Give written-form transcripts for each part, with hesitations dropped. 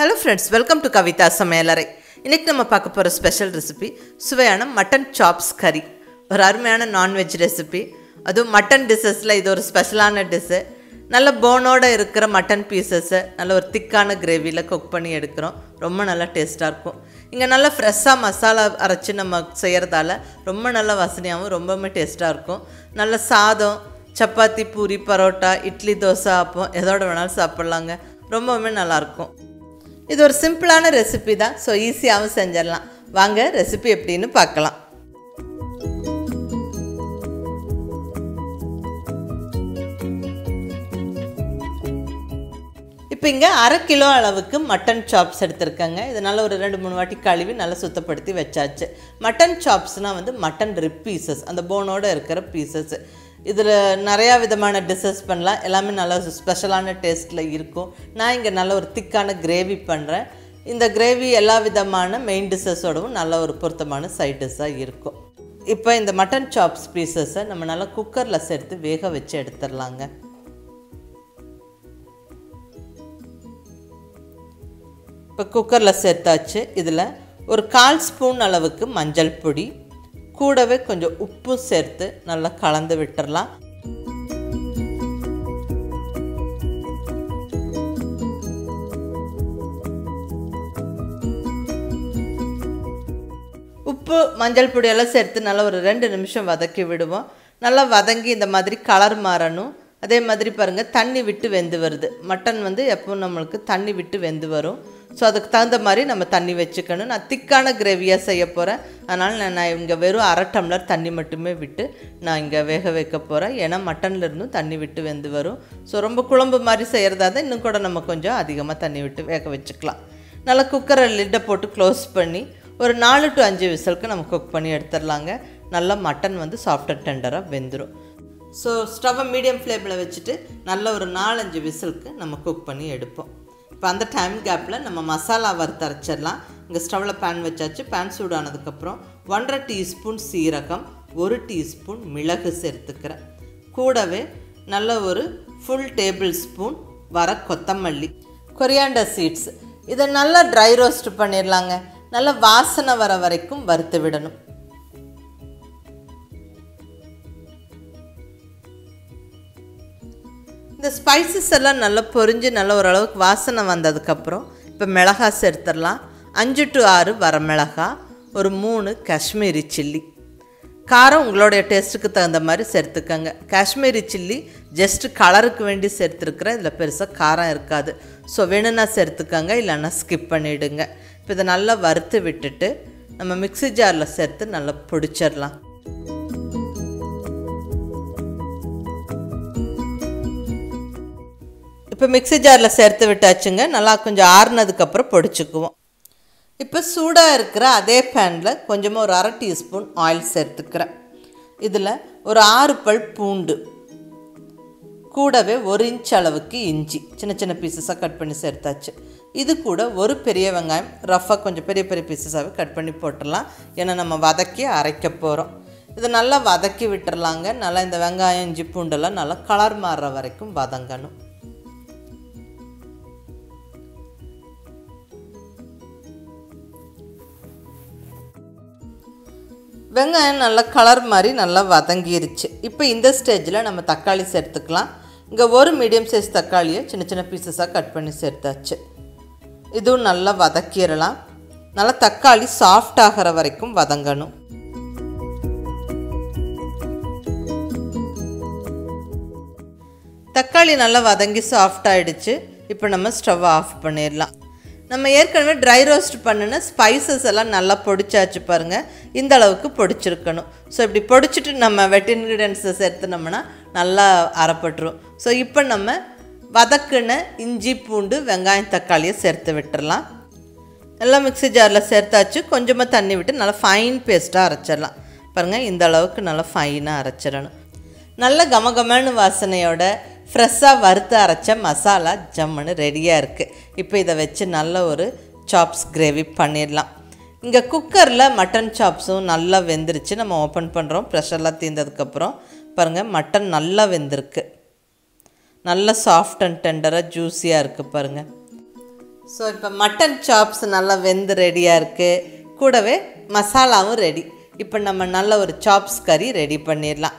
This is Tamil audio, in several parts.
Hello friends, welcome to Kavitha Samayalarai. Innikku nama paaka pora special recipe suvayana mutton chops curry. Oru arumiyana non-veg recipe. Adu mutton dishes la idu oru specialana dish. Nalla bone oda irukkira mutton pieces nalla oru thickana gravy la cook panni edukrom. Romba nalla taste ah irukum. Inga nalla fresh ah masala arachi nama seiradala romba nalla vasaniyavum romba me taste ah irukum. Nalla saadam chapati puri parota idli dosa appam edoda venal saapidalaanga romba me nalla irukum. This is a simple recipe, so easy to make it. Let's see the recipe. Now, 1 kilo of mutton chops. This is a 2-3 கழுவி நல்லா சுத்தப்படுத்தி வச்சாச்சு. Mutton chops are mutton rib pieces, அந்த போனோட இருக்கிற pieces. இதில் நிறைய விதமான டிஷஸ் பண்ணலாம். எல்லாமே நல்ல ஸ்பெஷலான டேஸ்ட்ல இருக்கும். நான் இங்க நல்ல ஒரு திக்கான கிரேவி பண்றேன். இந்த கிரேவி எல்லா விதமான மெயின் டிஷஸோடவும் நல்ல ஒரு பொருத்தமான சைடு டிஷா இருக்கும். இப்போ இந்த மட்டன் சாப்ஸ் பீசஸ் நம்ம நல்ல குக்கர்ல சேர்த்து வேக வச்சு எடுத்துறலாங்க. இப்போ குக்கர்ல சேர்த்தாச்சு. இதில் ஒரு 1/4 ஸ்பூன் அளவுக்கு மஞ்சள் பொடி கூடவே கொஞ்சம் உப்பு சேர்த்து நல்லா கலந்து விட்டுறலாம். உப்பு மஞ்சள் பொடி எல்லாம் சேர்த்து நல்லா ஒரு 2 நிமிஷம் வதக்கி விடுவோம். நல்லா வதங்கி இந்த மாதிரி கலர் மாறணும். அதே மாதிரி பாருங்க தண்ணி விட்டு வெந்து வருது. மட்டன் எப்பவும் நமக்கு தண்ணி விட்டு வெந்து வரும். So அதுக்கு தகுந்த மாதிரி நம்ம தண்ணி வெச்சுக்கணும். நான் திக்கான கிரேவியா செய்ய போறேன். அதனால நான் இங்க வெறும் 1/2 டம்ளர் தண்ணி மட்டுமே விட்டு நான் இங்க வேக வைக்க போறேன். ஏனா மட்டன்ல இருந்து தண்ணி விட்டு வெந்து வரும். சோ ரொம்ப குழம்பு மாதிரி செய்யறதால இன்னும் கூட நம்ம கொஞ்சம் அதிகமா தண்ணி விட்டு வேக வெச்சுக்கலாம். நல்ல குக்கர் லிட் போட்டு க்ளோஸ் பண்ணி ஒரு 4 to 5 விசிலுக்கு நம்ம குக் பண்ணி எடுத்துறலாங்க. நல்ல மட்டன் சாஃப்ட் அண்ட் டெண்டரா வெந்துரும். சோ ஸ்டவ் மீடியம் ஃப்ளேம்ல வெச்சிட்டு நல்ல ஒரு 4-5 விசிலுக்கு நம்ம குக் பண்ணி எடுப்போம். இப்போ அந்த டைம் கேப்ல நம்ம மசாலா வறுத்து அரைச்சிரலாம். இங்க ஸ்டவ்ல pan வச்சாச்சு. pan சூடானதுக்கு அப்புறம் 1/2 டீஸ்பூன் சீரகம், 1 டீஸ்பூன் மிளகு சேர்த்துக்கறேன். கூடவே நல்ல ஒரு full tablespoon வர கொத்தமல்லி, கொரியாண்டர் சீட்ஸ். இத நல்லா dry roast பண்ணிரலாங்க. நல்ல வாசனை வர வரைக்கும் வறுத்து விடணும். The spices are நல்ல பொரிஞ்சு நல்ல ஒரு அளவுக்கு வாசனை வந்ததுக்கு அப்புறம் இப்ப மிளகாய் சேர்த்துறலாம். 5 to 6 வரமிளகாய், ஒரு 3 காஷ்மீரி சில்லி. காரம் உங்களுடைய டேஸ்ட்க்கு தகுந்த மாதிரி சேர்த்துக்கங்க. காஷ்மீரி சில்லி just கலருக்கு வேண்டி சேர்த்துக்கறேன். இதுல பெருசா காரம் இருக்காது. சோ வேணும்னா சேர்த்துக்கங்க, இல்லனா ஸ்கிப் பண்ணிடுங்க. இப்போ இத நல்லா வறுத்து விட்டுட்டு நம்ம மிக்ஸி ஜார்ல சேர்த்து நல்லா பொடிச்சிரலாம். இப்போ மிக்ஸி ஜார்ல சேர்த்து விட்டாச்சுங்க. நல்லா கொஞ்சம் ஆறுனதுக்கு அப்புறம் பொடிச்சுக்குவோம். இப்போ சூடா இருக்கிற அதே panல கொஞ்சமா ஒரு 1/2 டீஸ்பூன் oil சேர்த்துக்கறேன். இதுல ஒரு 6 பல் பூண்டு கூடவே 1 இன்ச் அளவுக்கு இஞ்சி சின்ன சின்ன பீசஸா கட் பண்ணி சேர்த்தாச்சு. இது கூட ஒரு பெரிய வெங்காயம் ரஃபா கொஞ்சம் பெரிய பெரிய பீசஸாவே கட் பண்ணி போட்டுறலாம். ஏன்னா நம்ம வதக்கி அரைக்க போறோம். இத நல்லா வதக்கி விட்டுறலாங்க. நல்லா இந்த வெங்காயம் இஞ்சி பூண்டெல்லாம் நல்லா கலர் மாறற வரைக்கும் வதங்கணும். வெங்காயம் நல்ல கலர் மாதிரி நல்லா வதங்கிருச்சு. இப்போ இந்த ஸ்டேஜ்ல நம்ம தக்காளி சேர்த்துக்கலாம். இங்க ஒரு மீடியம் சைஸ் தக்காளியை சின்ன சின்ன பீசஸா கட் பண்ணி சேர்த்தாச்சு. இதுவும் நல்லா வதக்கிரலாம். நல்ல தக்காளி சாஃப்ட் ஆகற வரைக்கும் வதங்கணும். தக்காளி நல்லா வதங்கி சாஃப்ட் ஆயிடுச்சு. இப்போ நம்ம ஸ்டவ் ஆஃப் பண்ணிரலாம். நம்ம ஏற்கனவே dry roast பண்ணன ஸ்பைசஸ் எல்லாம் நல்லா பொடிச்சாச்சு பாருங்க. இந்த அளவுக்கு பொடிச்சிருக்கணும். சோ இப்படி பொடிச்சிட்டு நம்ம wet ingredients சேர்த்துனோம்னா நல்லா அரைபட்றோம். சோ இப்போ நம்ம வதக்கின இஞ்சி பூண்டு வெங்காயம் தக்காளியை சேர்த்து விட்டுறலாம். எல்லாம் மிக்ஸி ஜார்ல சேர்த்தாச்சு. கொஞ்சமா தண்ணி விட்டு நல்லா ஃபைன் பேஸ்டா அரைச்சிரலாம். பாருங்க இந்த அளவுக்கு நல்லா ஃபைனா அரைச்சிரணும். நல்ல கமகமான வாசனையோட ஃப்ரெஷ்ஷா வறுத்து அரைச்ச மசாலா ஜம்மனு ரெடியா இருக்கு. இப்போ இத வெச்சு நல்ல ஒரு சாப்ஸ் கிரேவி பண்ணிரலாம். இங்க குக்கர்ல மட்டன் சாப்ஸும் நல்லா வெந்துருச்சு. நம்ம ஓபன் பண்றோம். பிரஷர்ல தீந்ததுக்கு அப்புறம் பாருங்க மட்டன் நல்லா வெந்திருக்கு. நல்ல சாஃப்ட் அண்ட் டெண்டரா ஜூஸியா இருக்கு பாருங்க. ஸோ இப்போ மட்டன் சாப்ஸ் நல்லா வெந்து ரெடியாக இருக்குது, கூடவே மசாலாவும் ரெடி. இப்போ நம்ம நல்ல ஒரு சாப்ஸ் கறி ரெடி பண்ணிடலாம்.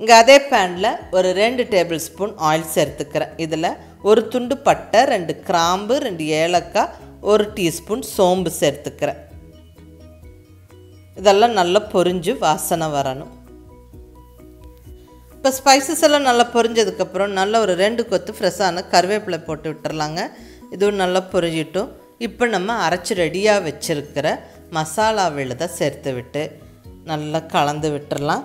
இங்கே அதே பேனில் ஒரு 2 டேபிள் ஸ்பூன் ஆயில் சேர்த்துக்கிறேன். இதில் ஒரு துண்டு பட்டை, 2 கிராம்பு, 2 ஏலக்காய், 1 டீஸ்பூன் சோம்பு சேர்த்துக்கிறேன். இதெல்லாம் நல்லா பொரிஞ்சு வாசனை வரணும். இப்போ ஸ்பைசஸ் எல்லாம் நல்லா பொரிஞ்சதுக்கப்புறம் நல்லா ஒரு 2 கொத்து ஃப்ரெஷ்ஷான கருவேப்பிலை போட்டு விட்டுறலாங்க. இதுவும் நல்லா பொரிஞ்சிட்டும். இப்போ நம்ம அரைச்சி ரெடியாக வச்சுருக்கிற மசாலா விழுதை சேர்த்து விட்டு நல்லா கலந்து விட்டுறலாம்.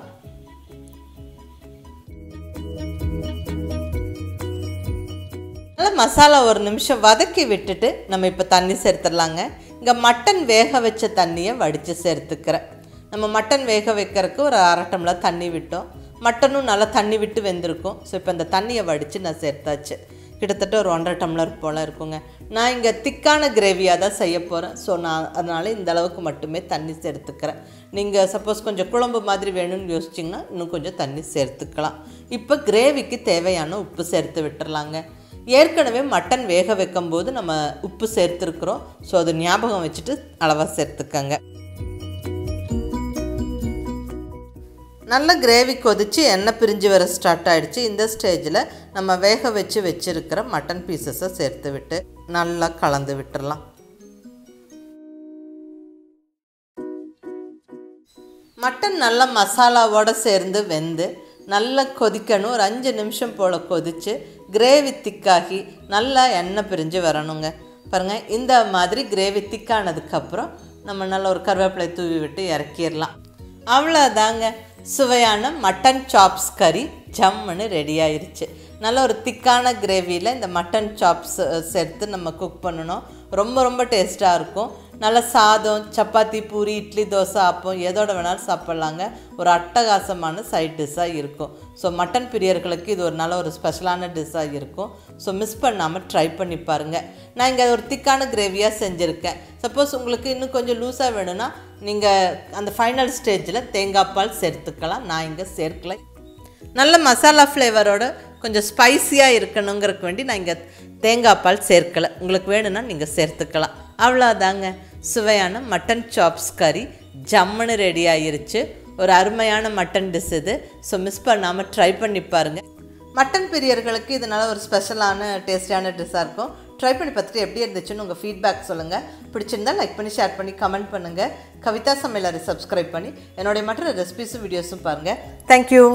நல்லா மசாலா ஒரு நிமிஷம் வதக்கி விட்டுட்டு நம்ம இப்போ தண்ணி சேர்த்துடலாங்க. இங்கே மட்டன் வேக வச்ச தண்ணியை வடித்து சேர்த்துக்கிறேன். நம்ம மட்டன் வேக வைக்கிறதுக்கு ஒரு அரை டம்ளர் தண்ணி விட்டோம். மட்டனும் நல்லா தண்ணி விட்டு வெந்திருக்கும். ஸோ இப்போ அந்த தண்ணியை வடித்து நான் சேர்த்தாச்சு. கிட்டத்தட்ட ஒரு 1.5 டம்ளர் போல் இருக்குங்க. நான் இங்கே திக்கான கிரேவியாக தான் செய்ய போகிறேன். ஸோ நான் அதனால் இந்த அளவுக்கு மட்டுமே தண்ணி சேர்த்துக்கிறேன். நீங்கள் சப்போஸ் கொஞ்சம் குழம்பு மாதிரி வேணும்னு யோசிச்சிங்கன்னா இன்னும் கொஞ்சம் தண்ணி சேர்த்துக்கலாம். இப்போ கிரேவிக்கு தேவையான உப்பு சேர்த்து விட்டுறலாங்க. ஏற்கனவே மட்டன் வேக வைக்கும் போது நம்ம உப்பு சேர்த்துருக்குறோம். ஸோ அது ஞாபகம் வச்சுட்டு அளவாக சேர்த்துக்கங்க. நல்ல கிரேவி கொதித்து எண்ணெய் பிரிஞ்சு வர ஸ்டார்ட் ஆகிடுச்சு. இந்த ஸ்டேஜில் நம்ம வேக வச்சுருக்கிற மட்டன் பீசஸை சேர்த்து விட்டு நல்லா கலந்து விட்டுடலாம். மட்டன் நல்லா மசாலாவோடு சேர்ந்து வெந்து நல்லா கொதிக்கணும். ஒரு 5 நிமிஷம் போல் கொதித்து கிரேவி திக்காகி நல்லா எண்ணெய் பிரிஞ்சு வரணுங்க. பாருங்கள், இந்த மாதிரி கிரேவி திக்கானதுக்கப்புறம் நம்ம நல்லா ஒரு கருவேப்பிலை தூவி விட்டு இறக்கிடலாம். அவ்வளோதாங்க, சுவையான மட்டன் சாப்ஸ் கறி ஜம்முன்னு ரெடி ஆயிடுச்சு. நல்ல ஒரு திக்கான கிரேவியில் இந்த மட்டன் சாப்ஸ் சேர்த்து நம்ம குக் பண்ணணும். ரொம்ப ரொம்ப டேஸ்ட்டாக இருக்கும். நல்ல சாதம், சப்பாத்தி, பூரி, இட்லி, தோசை, ஆப்பம் எதோட வேணாலும் சாப்பிட்லாங்க. ஒரு அட்டகாசமான சைட் டிஷ்ஷாக இருக்கும். ஸோ மட்டன் பிரியர்களுக்கு இது ஒரு நல்ல ஒரு ஸ்பெஷலான டிஷ்ஷாக இருக்கும். ஸோ மிஸ் பண்ணாமல் ட்ரை பண்ணி பாருங்கள். நான் இங்கே ஒரு திக்கான கிரேவியாக செஞ்சுருக்கேன். சப்போஸ் உங்களுக்கு இன்னும் கொஞ்சம் லூஸாக வேணும்னா நீங்கள் அந்த ஃபைனல் ஸ்டேஜில் தேங்காய் பால் சேர்த்துக்கலாம். நான் இங்கே சேர்க்கலை. நல்ல மசாலா ஃப்ளேவரோட கொஞ்சம் ஸ்பைஸியாக இருக்கணுங்கிறதுக்கு வேண்டி நான் இங்கே தேங்காய் பால் சேர்க்கலை. உங்களுக்கு வேணும்னா நீங்கள் சேர்த்துக்கலாம். அவ்வளோதாங்க, சுவையான மட்டன் சாப்ஸ் கறி ஜம்முன்னு ரெடி ஆகிருச்சு. ஒரு அருமையான மட்டன் டிஷ் இது. ஸோ மிஸ் பண்ணாமல் ட்ரை பண்ணி பாருங்கள். மட்டன் பிரியர்களுக்கு இதனால் ஒரு ஸ்பெஷலான டேஸ்டியான டிஷ்ஷாக இருக்கும். ட்ரை பண்ணி பார்த்துட்டு எப்படி இருந்துச்சுன்னு உங்கள் ஃபீட்பேக் சொல்லுங்கள். பிடிச்சிருந்தால் லைக் பண்ணி, ஷேர் பண்ணி, கமெண்ட் பண்ணுங்கள். கவிதா சமையலரை சப்ஸ்கிரைப் பண்ணி என்னுடைய மற்ற ரெசிபிஸும் வீடியோஸும் பாருங்கள். தேங்க்யூ.